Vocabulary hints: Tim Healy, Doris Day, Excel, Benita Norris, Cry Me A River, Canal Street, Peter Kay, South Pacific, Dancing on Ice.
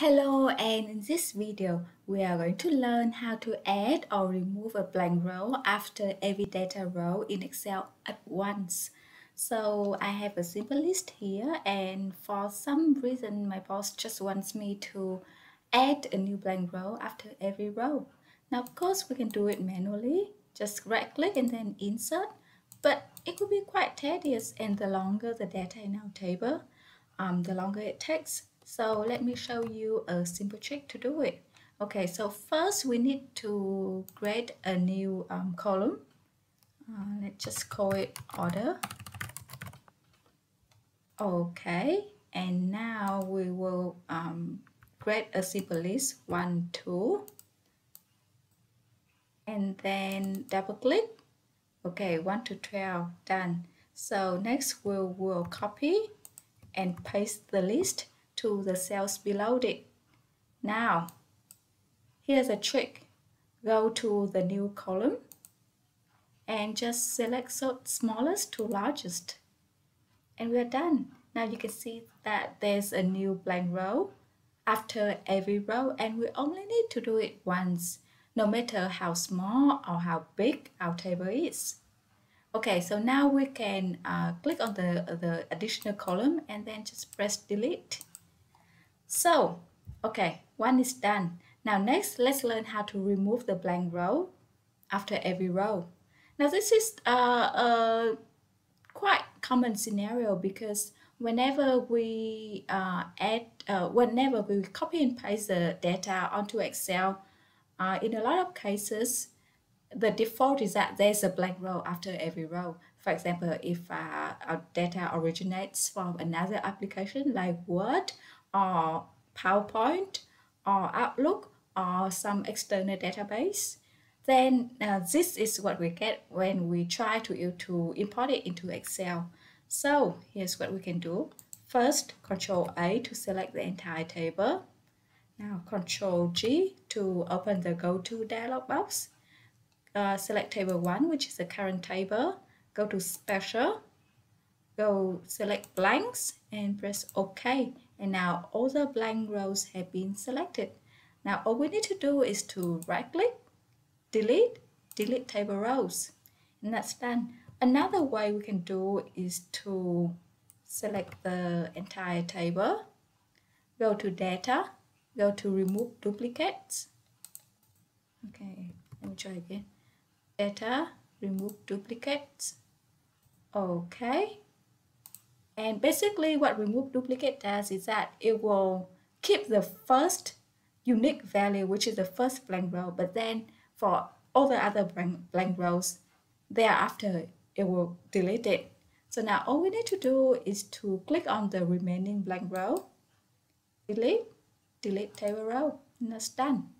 Hello, and in this video, we are going to learn how to add or remove a blank row after every data row in Excel at once. So I have a simple list here, and for some reason, my boss just wants me to add a new blank row after every row. Now, of course, we can do it manually, just right-click and then insert, but it could be quite tedious, and the longer the data in our table, the longer it takes. So let me show you a simple trick to do it. Okay, so first we need to create a new column. Let's just call it order. Okay, and now we will create a simple list, 1, 2. And then double click. Okay, 1 to 12, done. So next we will copy and paste the list to the cells below it. Now, here's a trick. Go to the new column and just select smallest to largest. And we're done. Now you can see that there's a new blank row after every row, and we only need to do it once, no matter how small or how big our table is. Okay, so now we can click on the additional column and then just press delete. So, okay, one is done. Now next, let's learn how to remove the blank row after every row. Now this is a quite common scenario because whenever we copy and paste the data onto Excel, in a lot of cases, the default is that there's a blank row after every row. For example, if our data originates from another application like Word, or PowerPoint, or Outlook, or some external database, then this is what we get when we try to import it into Excel. So here's what we can do. First, Control A to select the entire table. Now Control G to open the Go To dialog box. Select table 1, which is the current table. Go to Special. Go select blanks and press OK. And now all the blank rows have been selected. Now all we need to do is to right-click, delete table rows, and that's done. Another way we can do is to select the entire table, go to Data, go to Remove Duplicates. Okay, let me try again. Data, Remove Duplicates. Okay. And basically what remove duplicate does is that it will keep the first unique value, which is the first blank row, but then for all the other blank rows thereafter, it will delete it. So now all we need to do is to click on the remaining blank row, delete table row, and that's done.